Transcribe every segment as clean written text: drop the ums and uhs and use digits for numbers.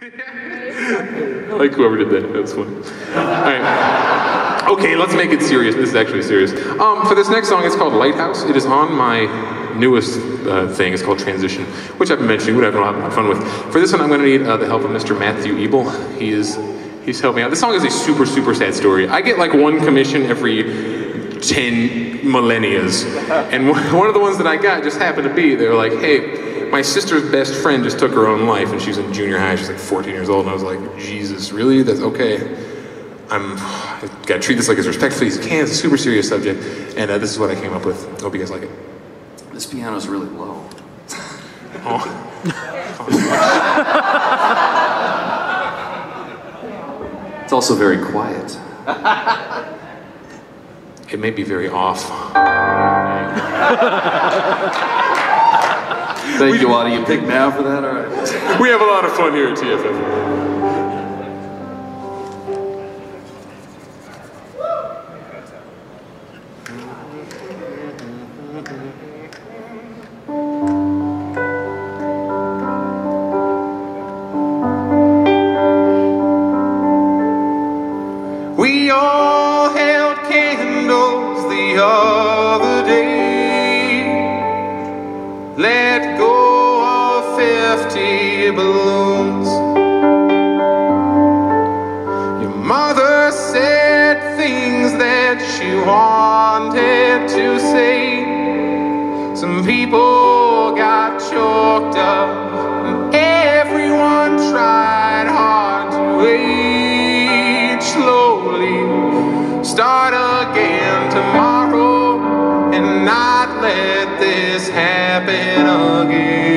I like whoever did that. That's funny. All right. Okay, let's make it serious. This is actually serious. For this next song, it's called Lighthouse. It is on my newest thing. It's called Transition, which I've been mentioning, which I've been having fun with. For this one, I'm going to need the help of Mr. Matthew Ebel. He's helping out. This song is a super, super sad story. I get like one commission every 10 millennias, and one of the ones that I got just happened to be, they were like, hey, my sister's best friend just took her own life, and she's in junior high, she's like 14 years old, and I was like, Jesus, really? That's okay. I gotta treat this like as respectfully as you can. It's a super serious subject, and this is what I came up with. Hope you guys like it. This piano's really low. Oh. It's also very quiet. It may be very off. Thank you, Audie. You picked now for that? All right. We have a lot of fun here at TFF. Balloons. Your mother said things that she wanted to say. Some people got choked up, and everyone tried hard to age slowly. Start again tomorrow and not let this happen again.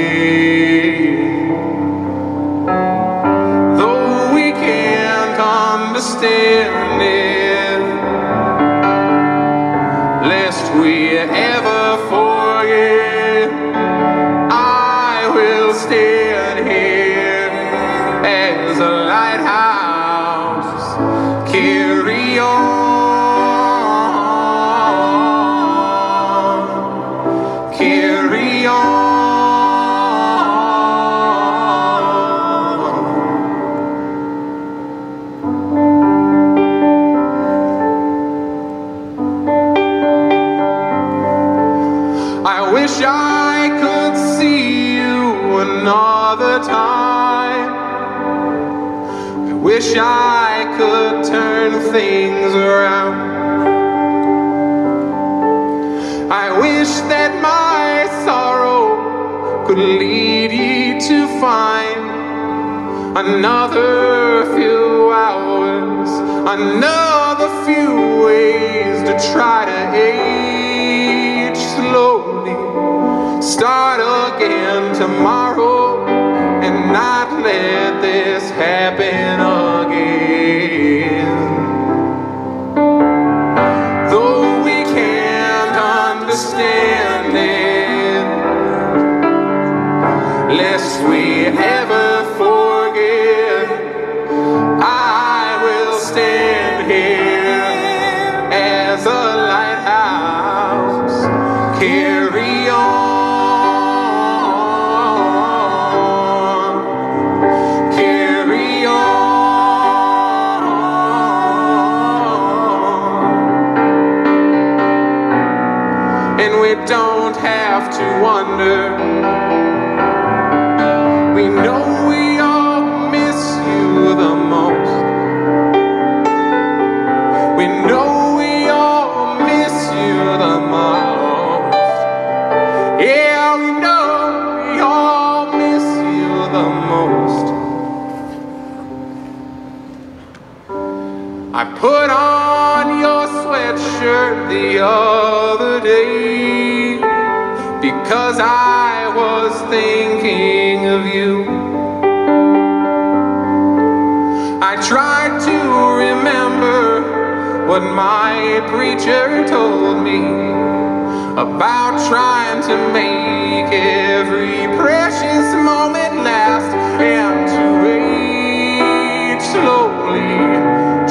Staring in, lest we ever forget, I will stand here as a lighthouse, carry on, carry on. I could see you another time. I wish I could turn things around. I wish that my sorrow could lead you to find another few hours, another few ways to try to age slowly. Start again tomorrow and not let this happen again. Though we can't understand it, lest we ever forget, I will stand here as a lighthouse. Carry on. Don't have to wonder. We know we all miss you the most. We know we all miss you the most. Yeah, we know we all miss you the most. I put on your sweatshirt the other day, because I was thinking of you. I tried to remember what my preacher told me about trying to make every precious moment last and to age slowly.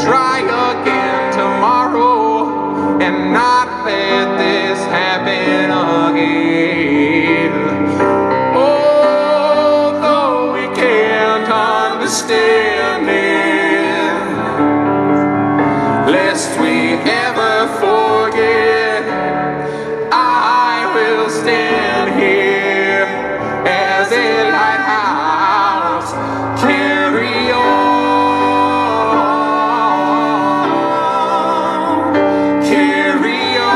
Try again tomorrow and not let this happen again. standing, lest we ever forget. I will stand here as a lighthouse, carry on, carry on, carry on.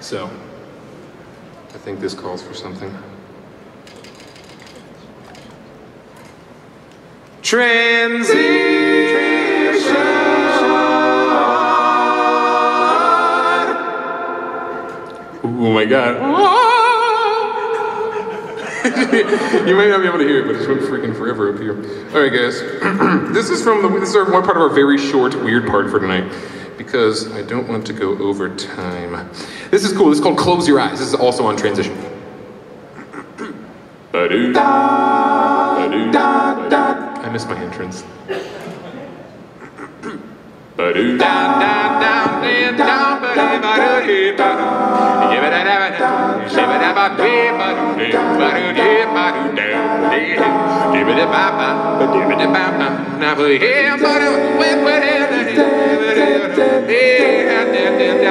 So, I think this calls for something. Transition! Oh my God. You may not be able to hear it, but it's been freaking forever up here. All right, guys. This is one part of our very short, weird part for tonight, because I don't want to go over time. This is cool. This is called Close Your Eyes. This is also on Transition. I missed my entrance.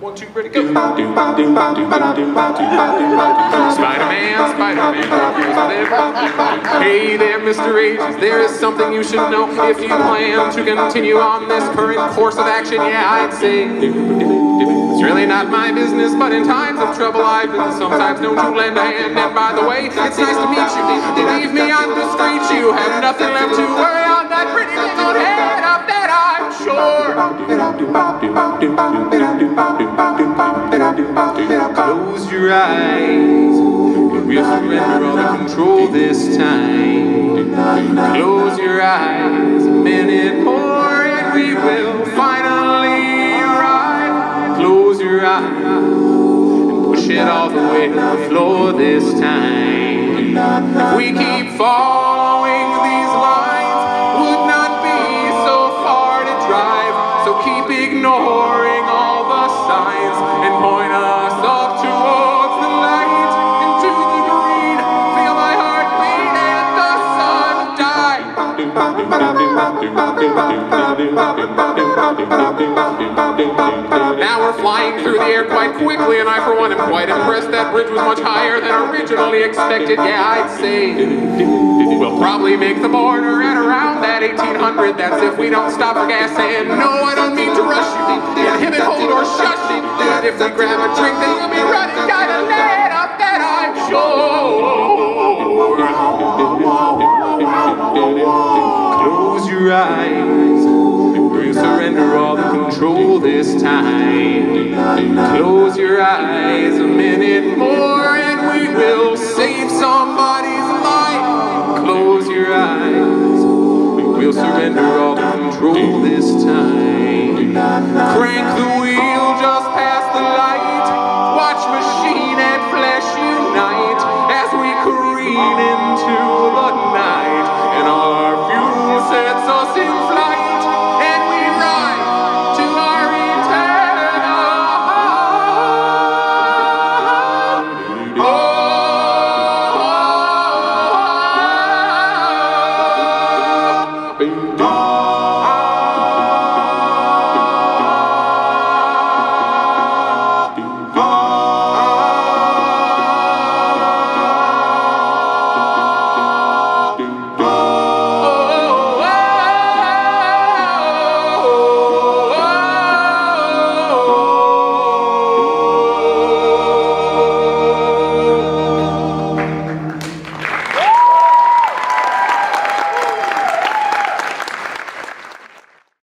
One, two, ready, go. Spider-Man, Spider-Man. Hey there, Mr. Ages. There is something you should know if you plan to continue on this current course of action. Yeah, I'd say it's really not my business, but in times of trouble I've been sometimes known to lend a hand. And by the way, it's nice to meet you. Believe me, I'm the street. You have nothing left to worry on that pretty little head up there, I'm sure. Close your eyes. We'll surrender all the control this time. Close your eyes a minute more and we will finally arrive. Close your eyes and push it all the way to the floor this time. If we keep following these lines, would not be so far to drive. So keep ignoring all the signs and point us up towards the light. Now we're flying through the air quite quickly, and I for one am quite impressed. That bridge was much higher than originally expected. Yeah, I'd say we'll probably make the border at around that 1800. That's if we don't stop for gas. And no, I don't mean to rush you, inhibit, hold, or shush you. And if we grab a drink, then we'll be running down a lead up that I'm sure. Close your eyes, we'll surrender all the control this time. Close your eyes a minute more and we will save somebody's life. Close your eyes, we'll surrender all the control this time. Crank the wheel just past the light, watch machine and flesh unite as we careen into the night. And all our fuel sets us in